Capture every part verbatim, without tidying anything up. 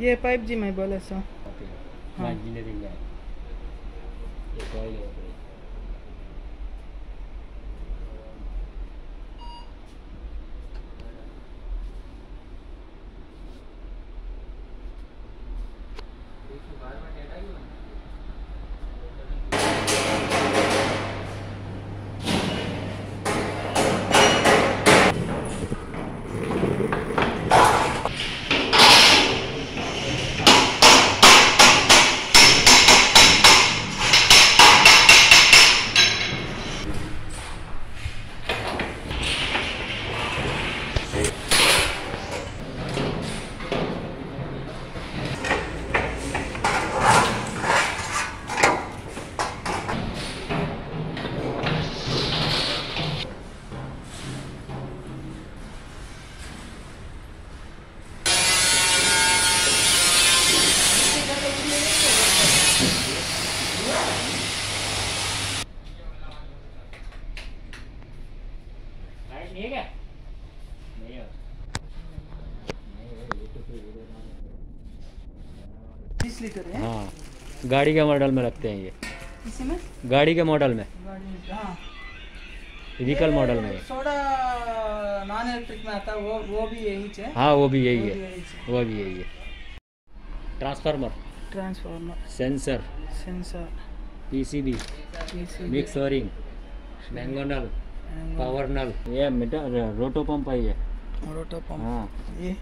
ये पाइप जी मैं बोला सर हाँ। इंजीनियरिंग है ये कॉइल है लीटर है? हाँ, गाड़ी के मॉडल में रखते हैं ये इसमें? गाड़ी के मॉडल में व्हीकल मॉडल में सोडा नॉन इलेक्ट्रिक में आता वो वो भी यही है। हाँ वो भी यही है वो भी यही है transformer transformer sensor sensor PCB mix wiring मैंगो नल पावर नल ये रोटो पंप है ये रोटो पंप हाँ ये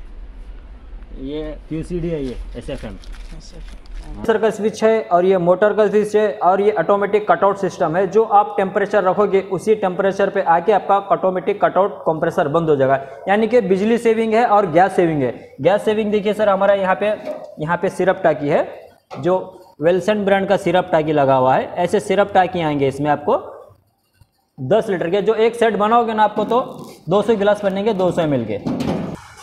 ये क्यूसीडी है ये एसएफएम सेंसर का स्विच है और ये मोटर का स्विच है और ये ऑटोमेटिक कटआउट सिस्टम है। जो आप टेम्परेचर रखोगे उसी टेम्परेचर पे आके आपका ऑटोमेटिक कटआउट कंप्रेसर बंद हो जाएगा, यानी कि बिजली सेविंग है और गैस सेविंग है। गैस सेविंग देखिए सर हमारा यहाँ पे यहाँ पे सिरप टाकी है जो वेल्सन ब्रांड का सिरप टाकी लगा हुआ है। ऐसे सिरप टाकी आएंगे इसमें आपको दस लीटर के, जो एक सेट बनाओगे ना आपको तो दो सौ गिलास बनेंगे दो सौ एम एल के।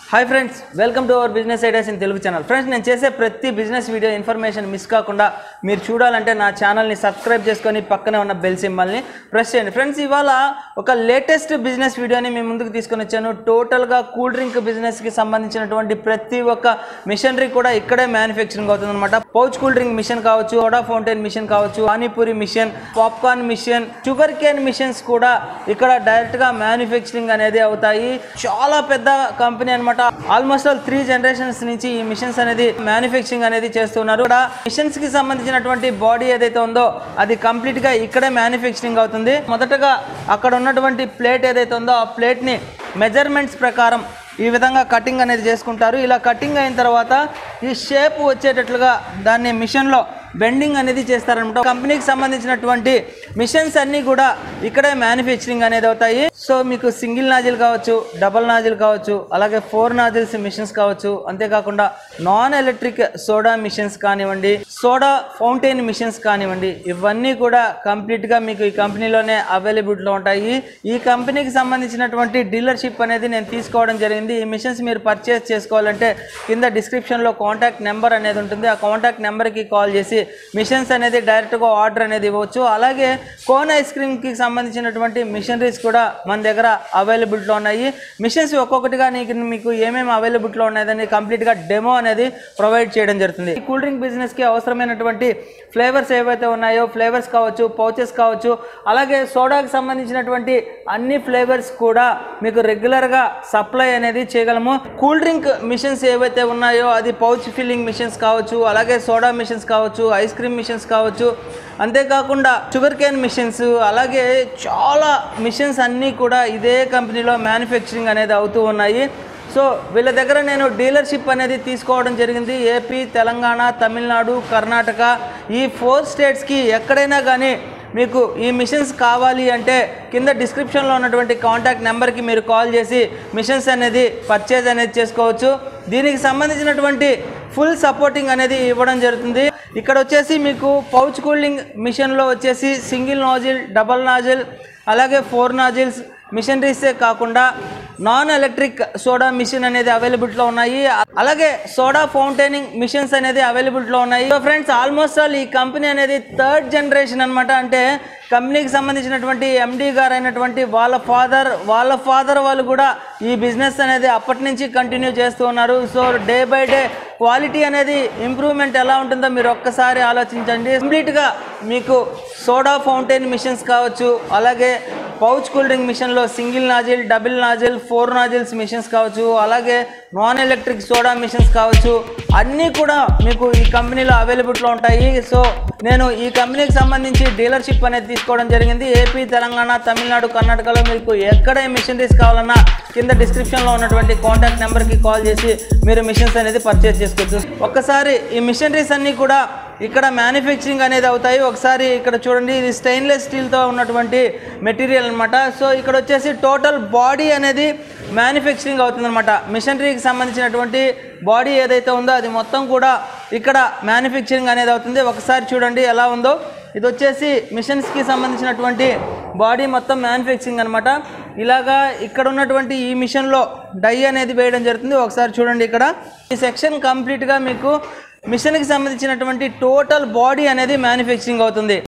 Hi friends, welcome to our business ideas in Telugu channel. Friends నేను చేసే ప్రతి బిజినెస్ వీడియో ఇన్ఫర్మేషన్ మిస్ కాకుండా మీరు చూడాలంటే నా ఛానల్ ని సబ్స్క్రైబ్ చేసుకొని పక్కనే ఉన్న బెల్ సింబల్ ని ప్రెస్ చేయండి। ఫ్రెండ్స్ ఇవాళ ఒక లేటెస్ట్ బిజినెస్ వీడియోని మీ ముందుకు తీసుకొని వచ్చాను। టోటల్ గా కూల్ డ్రింక్ బిజినెస్ కి సంబంధించినటువంటి ప్రతి ఒక్క మిషనరీ కూడా ఇక్కడే మ్యానుఫ్యాక్చరింగ్ అవుతుందన్నమాట। పౌచ్ కూల్ డ్రింక్ మిషన్ కావచ్చు, వడా ఫౌంటైన్ మిషన్ కావచ్చు, panipuri machine, popcorn machine, sugar cane machines కూడా ఇక్కడ డైరెక్ట్ గా మ్యానుఫ్యాక్చరింగ్ అనేది అవుతాయి। చాలా పెద్ద కంపెనీ అన్నమాట। ఆల్మోస్ట్ ఆల్ త్రీ జనరేషన్స్ నుంచి ఈ మిషన్స్ అనేది మ్యానుఫ్యాక్చరింగ్ అనేది చేస్తున్నారు। ఇక్కడ మిషన్స్ కి సంబంధించినటువంటి బాడీ ఏదైతే ఉందో అది కంప్లీట్ గా ఇక్కడే మ్యానుఫ్యాక్చరింగ్ అవుతుంది। మొదటగా అక్కడ ఉన్నటువంటి ప్లేట్ ఏదైతే ఉందో ఆ ప్లేట్ ని మెజర్మెంట్స్ ప్రకారం ఈ విధంగా కటింగ్ అనేది చేసుకుంటారు। ఇలా కటింగ్ అయిన తర్వాత ఈ షేప్ వచ్చేటట్లుగా దాన్ని మిషన్ లో బెండింగ్ అనేది చేస్తారన్నమాట। కంపెనీకి సంబంధించినటువంటి మిషన్స్ అన్నీ కూడా ఇక్కడే మ్యానుఫ్యాక్చరింగ్ అనేది అవుతాయి। సో మీకు సింగిల్ నాజిల్ కావచ్చు, డబుల్ నాజిల్ కావచ్చు, అలాగే ఫోర్ నాజిల్స్ మిషన్స్ కావచ్చు, అంతేకాకుండా నాన్ ఎలక్ట్రిక్ సోడా మిషన్స్ కానివ్వండి, సోడా ఫౌంటైన్ మిషన్స్ కానివ్వండి, ఇవన్నీ కూడా కంప్లీట్గా మీకు ఈ కంపెనీలోనే అవైలబుల్లో ఉంటాయి। ఈ కంపెనీకి సంబంధించినటువంటి డీలర్షిప్ అనేది నేను తీసుకోవడం జరిగింది। ఈ మిషన్స్ మీరు పర్చేస్ చేసుకోవాలంటే కింద డిస్క్రిప్షన్లో కాంటాక్ట్ నెంబర్ అనేది ఉంటుంది। ఆ కాంటాక్ట్ నెంబర్కి కాల్ చేసి మిషన్స్ అనేది డైరెక్ట్గా ఆర్డర్ అనేది ఇవ్వచ్చు। అలాగే కోన్ ఐస్ క్రీమ్కి సంబంధించినటువంటి మిషనరీస్ కూడా మన దగ్గర అవైలబిలిటీలో ఉన్నాయి। మిషన్స్ ఒక్కొక్కటిగా నీకు మీకు ఏమేమి అవైలబిలిటీలో ఉన్నాయని కంప్లీట్గా డెమో అనేది ప్రొవైడ్ చేయడం జరుగుతుంది। కూల్ డ్రింక్ బిజినెస్కి అవసరమైనటువంటి ఫ్లేవర్స్ ఏవైతే ఉన్నాయో ఫ్లేవర్స్ కావచ్చు, పౌచెస్ కావచ్చు, అలాగే సోడాకి సంబంధించినటువంటి అన్ని ఫ్లేవర్స్ కూడా మీకు రెగ్యులర్గా సప్లై అనేది చేయగలము। కూల్ డ్రింక్ మిషన్స్ ఏవైతే ఉన్నాయో అది పౌచ్ ఫిల్లింగ్ మిషన్స్ కావచ్చు, అలాగే సోడా మిషన్స్ కావచ్చు, ఐస్ క్రీమ్ మిషన్స్ కావచ్చు, అంతేకాకుండా షుగర్ కేన్ మిషన్స్, అలాగే చాలా మిషన్స్ అన్నీ కూడా ఇదే కంపెనీలో మ్యానుఫ్యాక్చరింగ్ అనేది అవుతూ ఉన్నాయి। సో వీళ్ళ దగ్గర నేను డీలర్షిప్ అనేది తీసుకోవడం జరిగింది। ఏపీ, తెలంగాణ, తమిళనాడు, కర్ణాటక ఈ ఫోర్ స్టేట్స్కి ఎక్కడైనా కానీ మీకు ఈ మిషన్స్ కావాలి అంటే కింద డిస్క్రిప్షన్లో ఉన్నటువంటి కాంటాక్ట్ నెంబర్కి మీరు కాల్ చేసి మిషన్స్ అనేది పర్చేజ్ అనేది చేసుకోవచ్చు। దీనికి సంబంధించినటువంటి ఫుల్ సపోర్టింగ్ అనేది ఇవ్వడం జరుగుతుంది। ఇక్కడ వచ్చేసి మీకు పౌచ్ కూలింగ్ మిషన్లో వచ్చేసి సింగిల్ నాజిల్, డబల్ నాజిల్, అలాగే ఫోర్ నాజిల్స్ మిషనరీసే కాకుండా నాన్ ఎలక్ట్రిక్ సోడా మిషన్ అనేది అవైలబిలిటీలో ఉన్నాయి। అలాగే సోడా ఫౌంటైనింగ్ మిషన్స్ అనేది అవైలబిలిటీలో ఉన్నాయి। సో ఫ్రెండ్స్ ఆల్మోస్ట్ ఆల్ ఈ కంపెనీ అనేది థర్డ్ జనరేషన్ అనమాట। అంటే कंपनी की संबंधी एमडी गारु वाल फादर वाल फादर वालू बिजनेस अने अप्पटी कंटिन्यू चेस्तू उन्नारू। So day by day quality अनेदी इंप्रूवमेंट एला उंटुंदो मीरु ओक्कसारि आलोचिंचंडी। कंप्लीट गा मीकु सोडा फाउंटेन मिशन्स कावच्चु, अलागे पौच कूल ड्रिंक मिशन लो single nozzle double nozzle four nozzles machines कावच्चु, अलागे नॉन एलक्ट्रिक सोडा मिशन्स कावच्चु, अन्नी कूडा मीकु ई कंपनीलो अवेलबल लो उंटायि। सो नेनु ई कंपनीकी संबंधिंची डीलरशिप अनेदी तीसुकोवడం జరిగింది। ఏపీ తెలంగాణ తమిళనాడు కర్ణాటకలో మీకు ఎక్కడ మిషనరీస్ కావాలన్నా కింద డిస్క్రిప్షన్ లో ఉన్నటువంటి కాంటాక్ట్ నెంబర్ కి కాల్ చేసి మీరు మిషన్స్ అనేది పర్చేస్ చేసుకోవచ్చు। ఒక్కసారి ఈ మిషనరీస్ అన్ని కూడా ఇక్కడ మ్యానుఫ్యాక్చరింగ్ అనేది అవుతాయి। ఒకసారి ఇక్కడ చూడండి, ఇది స్టెయిన్లెస్ స్టీల్ తో ఉన్నటువంటి మెటీరియల్ అన్నమాట। సో ఇక్కడ వచ్చేసి టోటల్ బాడీ అనేది మ్యానుఫ్యాక్చరింగ్ అవుతుందన్నమాట। మిషనరీకి సంబంధించినటువంటి బాడీ ఏదైతే ఉందో అది మొత్తం కూడా ఇక్కడ మ్యానుఫ్యాక్చరింగ్ అనేది అవుతుంది। ఒకసారి చూడండి ఎలా ఉందో। ఇది వచ్చేసి మిషన్స్ కి సంబంధించినటువంటి బాడీ మొత్తం మ్యానుఫ్యాక్చరింగ్ అన్నమాట। ఇలాగా ఇక్కడ ఉన్నటువంటి ఈ మిషన్ లో డై అనేది వేయడం జరుగుతుంది। ఒకసారి చూడండి, ఇక్కడ ఈ సెక్షన్ కంప్లీట్ గా మీకు మిషన్ కి సంబంధించినటువంటి టోటల్ బాడీ అనేది మ్యానుఫ్యాక్చరింగ్ అవుతుంది।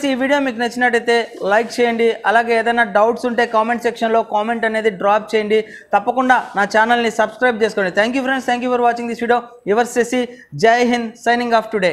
फ्रेंड्स ఈ వీడియో మీకు నచ్చినట్లయితే లైక్ చేయండి అలాగే ఏదైనా డౌట్స్ ఉంటే కామెంట్ సెక్షన్ లో కామెంట్ అనేది డ్రాప్ చేయండి తప్పకుండా నా ఛానల్ ని సబ్స్క్రైబ్ చేసుకోండి thank you friends thank you for watching this video your Shashi Jai Hind signing off today